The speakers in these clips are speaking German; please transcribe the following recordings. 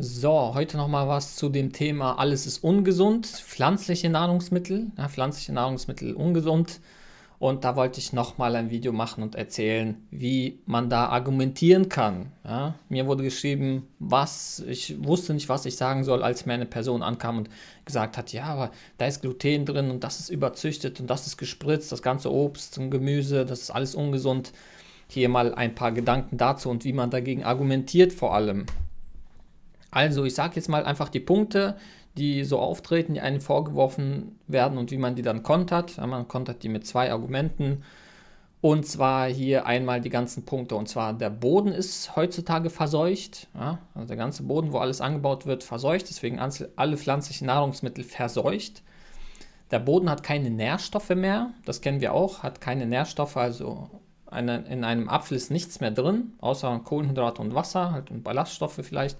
So, heute nochmal was zu dem Thema, alles ist ungesund, pflanzliche Nahrungsmittel, ja, pflanzliche Nahrungsmittel ungesund. Und da wollte ich nochmal ein Video machen und erzählen, wie man da argumentieren kann. Ja, mir wurde geschrieben, ich wusste nicht, was ich sagen soll, als mir eine Person ankam und gesagt hat, ja, aber da ist Gluten drin und das ist überzüchtet und das ist gespritzt, das ganze Obst und Gemüse, das ist alles ungesund. Hier mal ein paar Gedanken dazu und wie man dagegen argumentiert vor allem. Also ich sage jetzt mal einfach die Punkte, die so auftreten, die einem vorgeworfen werden und wie man die dann kontert. Ja, man kontert die mit zwei Argumenten und zwar hier einmal die ganzen Punkte und zwar der Boden ist heutzutage verseucht, ja, also der ganze Boden, wo alles angebaut wird, verseucht, deswegen alle pflanzlichen Nahrungsmittel verseucht. Der Boden hat keine Nährstoffe mehr, das kennen wir auch, hat keine Nährstoffe, also in einem Apfel ist nichts mehr drin, außer Kohlenhydrate und Wasser halt und Ballaststoffe vielleicht.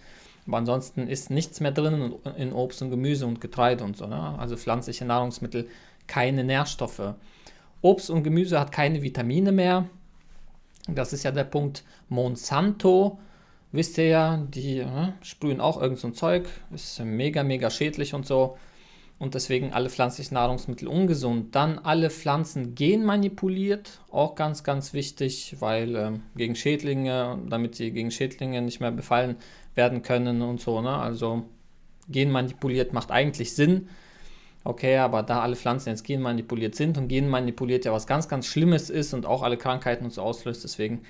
Aber ansonsten ist nichts mehr drin in Obst und Gemüse und Getreide und so. Ne? Also pflanzliche Nahrungsmittel, keine Nährstoffe. Obst und Gemüse hat keine Vitamine mehr. Das ist ja der Punkt. Monsanto, wisst ihr ja, die sprühen auch irgend so ein Zeug. Ist mega, mega schädlich und so. Und deswegen alle pflanzlichen Nahrungsmittel ungesund. Dann alle Pflanzen genmanipuliert. Auch ganz, ganz wichtig, weil gegen Schädlinge, damit sie gegen Schädlinge nicht mehr befallen werden können und so, ne? Also genmanipuliert macht eigentlich Sinn, okay, aber da alle Pflanzen jetzt genmanipuliert sind und genmanipuliert ja was ganz, ganz Schlimmes ist und auch alle Krankheiten und so auslöst, deswegen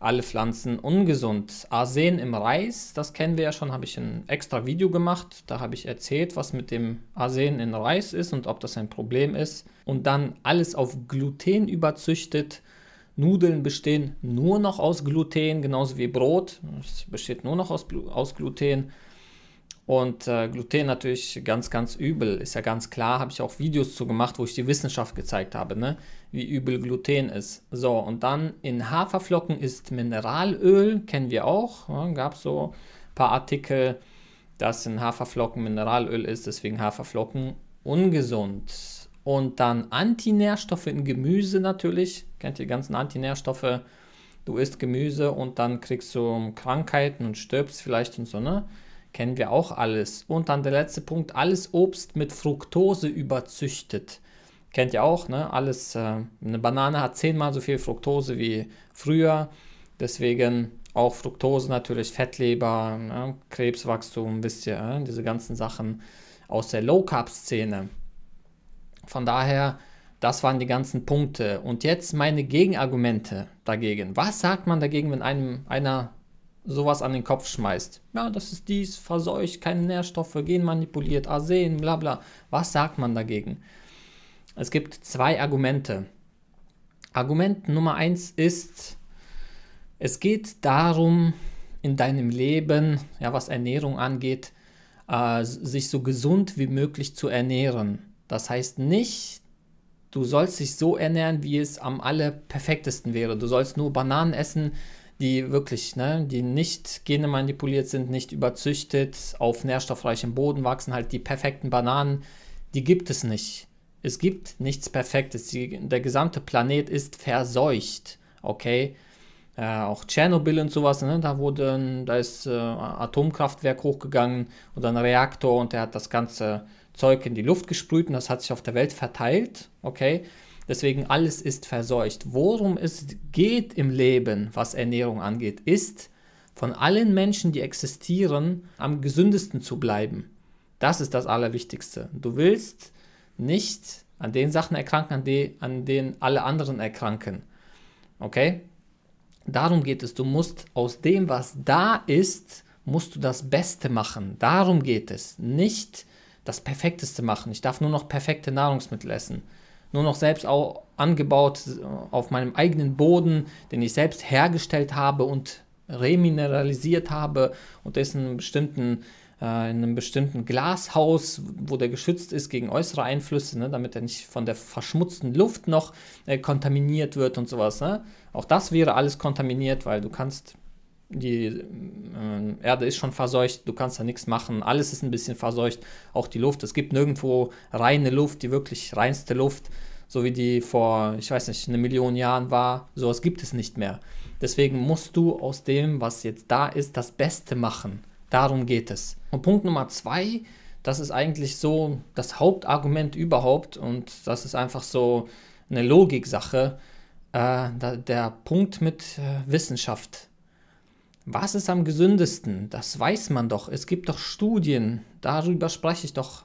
alle Pflanzen ungesund. Arsen im Reis, das kennen wir ja schon, habe ich ein extra Video gemacht, da habe ich erzählt, was mit dem Arsen in Reis ist und ob das ein Problem ist. Und dann alles auf Gluten überzüchtet. Nudeln bestehen nur noch aus Gluten, genauso wie Brot. Es besteht nur noch aus Gluten. Und Gluten natürlich ganz, ganz übel. Ist ja ganz klar, habe ich auch Videos zu gemacht, wo ich die Wissenschaft gezeigt habe, ne? Wie übel Gluten ist. So, und dann in Haferflocken ist Mineralöl, kennen wir auch. Ja, gab es so ein paar Artikel, dass in Haferflocken Mineralöl ist, deswegen Haferflocken ungesund. Und dann Antinährstoffe in Gemüse natürlich. Kennt ihr die ganzen Antinährstoffe? Du isst Gemüse und dann kriegst du Krankheiten und stirbst vielleicht und so, ne? Kennen wir auch alles. Und dann der letzte Punkt, alles Obst mit Fructose überzüchtet. Kennt ihr auch, ne? Alles, eine Banane hat 10-mal so viel Fructose wie früher. Deswegen auch Fructose natürlich, Fettleber, ne? Krebswachstum, wisst ihr, ne? Diese ganzen Sachen aus der Low-Carb-Szene. Von daher, das waren die ganzen Punkte. Und jetzt meine Gegenargumente dagegen. Was sagt man dagegen, wenn einem einer sowas an den Kopf schmeißt? Ja, das ist dies, verseucht, keine Nährstoffe, genmanipuliert, Arsen, bla bla. Was sagt man dagegen? Es gibt zwei Argumente. Argument Nummer 1 ist, es geht darum, in deinem Leben, ja, was Ernährung angeht, sich so gesund wie möglich zu ernähren. Das heißt nicht, du sollst dich so ernähren, wie es am allerperfektesten wäre. Du sollst nur Bananen essen, die wirklich, ne, die nicht genmanipuliert sind, nicht überzüchtet, auf nährstoffreichem Boden wachsen, halt die perfekten Bananen, die gibt es nicht. Es gibt nichts Perfektes. Der gesamte Planet ist verseucht, okay? Auch Tschernobyl und sowas, ne? Da ist Atomkraftwerk hochgegangen oder ein Reaktor und der hat das ganze Zeug in die Luft gesprüht und das hat sich auf der Welt verteilt, okay? Deswegen alles ist verseucht. Worum es geht im Leben, was Ernährung angeht, ist, von allen Menschen, die existieren, am gesündesten zu bleiben. Das ist das Allerwichtigste. Du willst nicht an den Sachen erkranken, an denen alle anderen erkranken, okay? Darum geht es, du musst aus dem, was da ist, musst du das Beste machen. Darum geht es, nicht das Perfekteste machen. Ich darf nur noch perfekte Nahrungsmittel essen. Nur noch selbst auch angebaut auf meinem eigenen Boden, den ich selbst hergestellt habe und remineralisiert habe und ist in einem bestimmten Glashaus, wo der geschützt ist gegen äußere Einflüsse, ne, damit er nicht von der verschmutzten Luft noch kontaminiert wird und sowas. Ne? Auch das wäre alles kontaminiert, weil die Erde ist schon verseucht, du kannst da nichts machen, alles ist ein bisschen verseucht, auch die Luft. Es gibt nirgendwo reine Luft, die wirklich reinste Luft, so wie die vor, ich weiß nicht, 1 Million Jahren war, sowas gibt es nicht mehr. Deswegen musst du aus dem, was jetzt da ist, das Beste machen. Darum geht es. Und Punkt Nummer 2, das ist eigentlich so das Hauptargument überhaupt und das ist einfach so eine Logiksache, der Punkt mit Wissenschaft. Was ist am gesündesten? Das weiß man doch. Es gibt doch Studien. Darüber spreche ich doch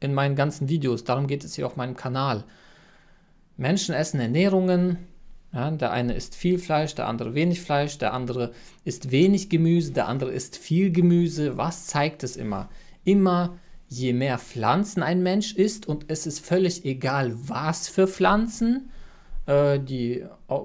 in meinen ganzen Videos. Darum geht es hier auf meinem Kanal. Menschen essen Ernährungen. Ja, der eine isst viel Fleisch, der andere wenig Fleisch, der andere isst wenig Gemüse, der andere isst viel Gemüse. Was zeigt es immer? Immer je mehr Pflanzen ein Mensch isst und es ist völlig egal, was für Pflanzen. Die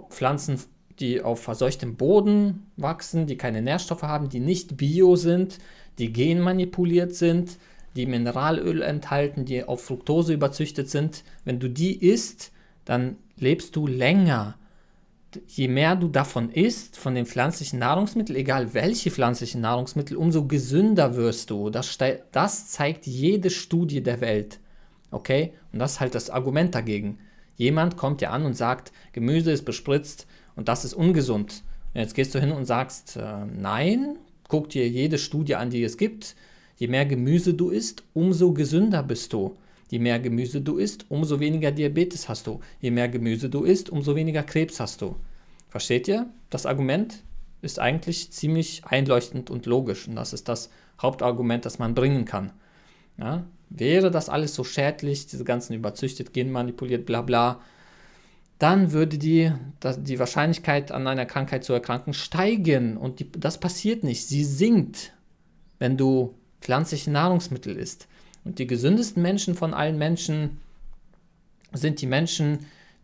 Pflanzen, die auf verseuchtem Boden wachsen, die keine Nährstoffe haben, die nicht bio sind, die genmanipuliert sind, die Mineralöl enthalten, die auf Fructose überzüchtet sind. Wenn du die isst, dann lebst du länger. Je mehr du davon isst, von den pflanzlichen Nahrungsmitteln, egal welche pflanzlichen Nahrungsmittel, umso gesünder wirst du. Das zeigt jede Studie der Welt. Okay? Und das ist halt das Argument dagegen. Jemand kommt ja an und sagt, Gemüse ist bespritzt und das ist ungesund. Und jetzt gehst du hin und sagst, nein, guck dir jede Studie an, die es gibt. Je mehr Gemüse du isst, umso gesünder bist du. Je mehr Gemüse du isst, umso weniger Diabetes hast du. Je mehr Gemüse du isst, umso weniger Krebs hast du. Versteht ihr? Das Argument ist eigentlich ziemlich einleuchtend und logisch. Und das ist das Hauptargument, das man bringen kann. Ja? Wäre das alles so schädlich, diese ganzen überzüchtet, genmanipuliert, bla bla, dann würde die Wahrscheinlichkeit, an einer Krankheit zu erkranken, steigen. Und das passiert nicht. Sie sinkt, wenn du pflanzliche Nahrungsmittel isst. Und die gesündesten Menschen von allen Menschen sind die Menschen,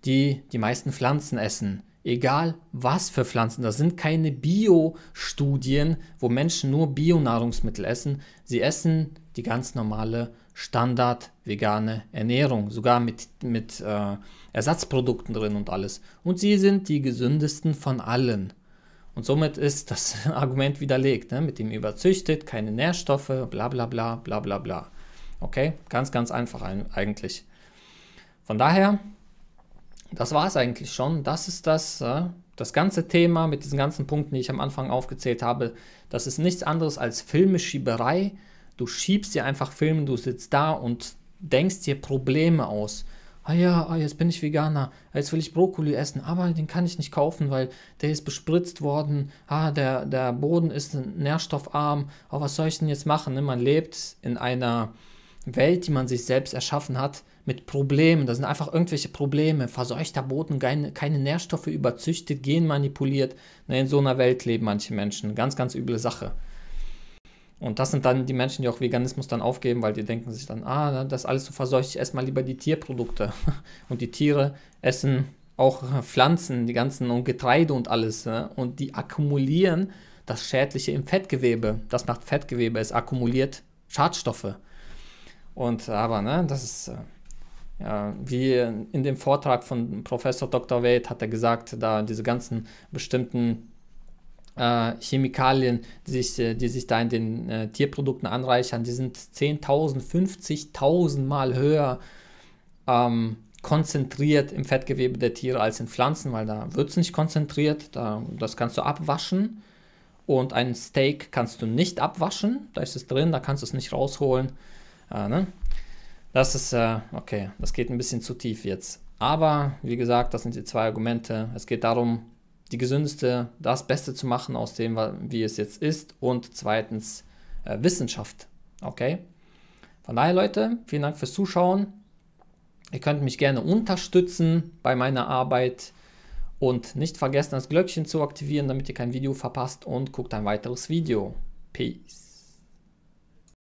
die die meisten Pflanzen essen. Egal was für Pflanzen, das sind keine Bio-Studien, wo Menschen nur Bio-Nahrungsmittel essen. Sie essen die ganz normale Standard-vegane Ernährung, sogar mit Ersatzprodukten drin und alles. Und sie sind die gesündesten von allen. Und somit ist das Argument widerlegt, ne? Mit dem überzüchtet, keine Nährstoffe, bla bla bla bla bla bla. Okay, ganz, ganz einfach eigentlich. Von daher... Das war es eigentlich schon. Das ist das ganze Thema mit diesen ganzen Punkten, die ich am Anfang aufgezählt habe. Das ist nichts anderes als Filmeschieberei. Du schiebst dir einfach Filme, du sitzt da und denkst dir Probleme aus. Ah ja, jetzt bin ich Veganer, jetzt will ich Brokkoli essen, aber den kann ich nicht kaufen, weil der ist bespritzt worden. Ah, der Boden ist nährstoffarm. Oh, was soll ich denn jetzt machen? Ne? Man lebt in einer Welt, die man sich selbst erschaffen hat, mit Problemen. Das sind einfach irgendwelche Probleme. Verseuchter Boden, keine Nährstoffe, überzüchtet, genmanipuliert. In so einer Welt leben manche Menschen. Ganz, ganz üble Sache. Und das sind dann die Menschen, die auch Veganismus dann aufgeben, weil die denken sich dann, das ist alles so verseucht, ich esse mal lieber die Tierprodukte. Und die Tiere essen auch Pflanzen, die ganzen und Getreide und alles. Und die akkumulieren das Schädliche im Fettgewebe. Das macht Fettgewebe, es akkumuliert Schadstoffe. Und aber, das ist... Wie in dem Vortrag von Professor Dr. Wade hat er gesagt, da diese ganzen bestimmten Chemikalien, die sich da in den Tierprodukten anreichern, die sind 10.000, 50.000 Mal höher konzentriert im Fettgewebe der Tiere als in Pflanzen, weil da wird es nicht konzentriert, das kannst du abwaschen und ein Steak kannst du nicht abwaschen, da ist es drin, da kannst du es nicht rausholen. Das ist, okay, das geht ein bisschen zu tief jetzt. Aber, wie gesagt, das sind die zwei Argumente. Es geht darum, die gesündeste, das Beste zu machen aus dem, wie es jetzt ist. Und zweitens, Wissenschaft, okay? Von daher, Leute, vielen Dank fürs Zuschauen. Ihr könnt mich gerne unterstützen bei meiner Arbeit. Und nicht vergessen, das Glöckchen zu aktivieren, damit ihr kein Video verpasst. Und guckt ein weiteres Video. Peace.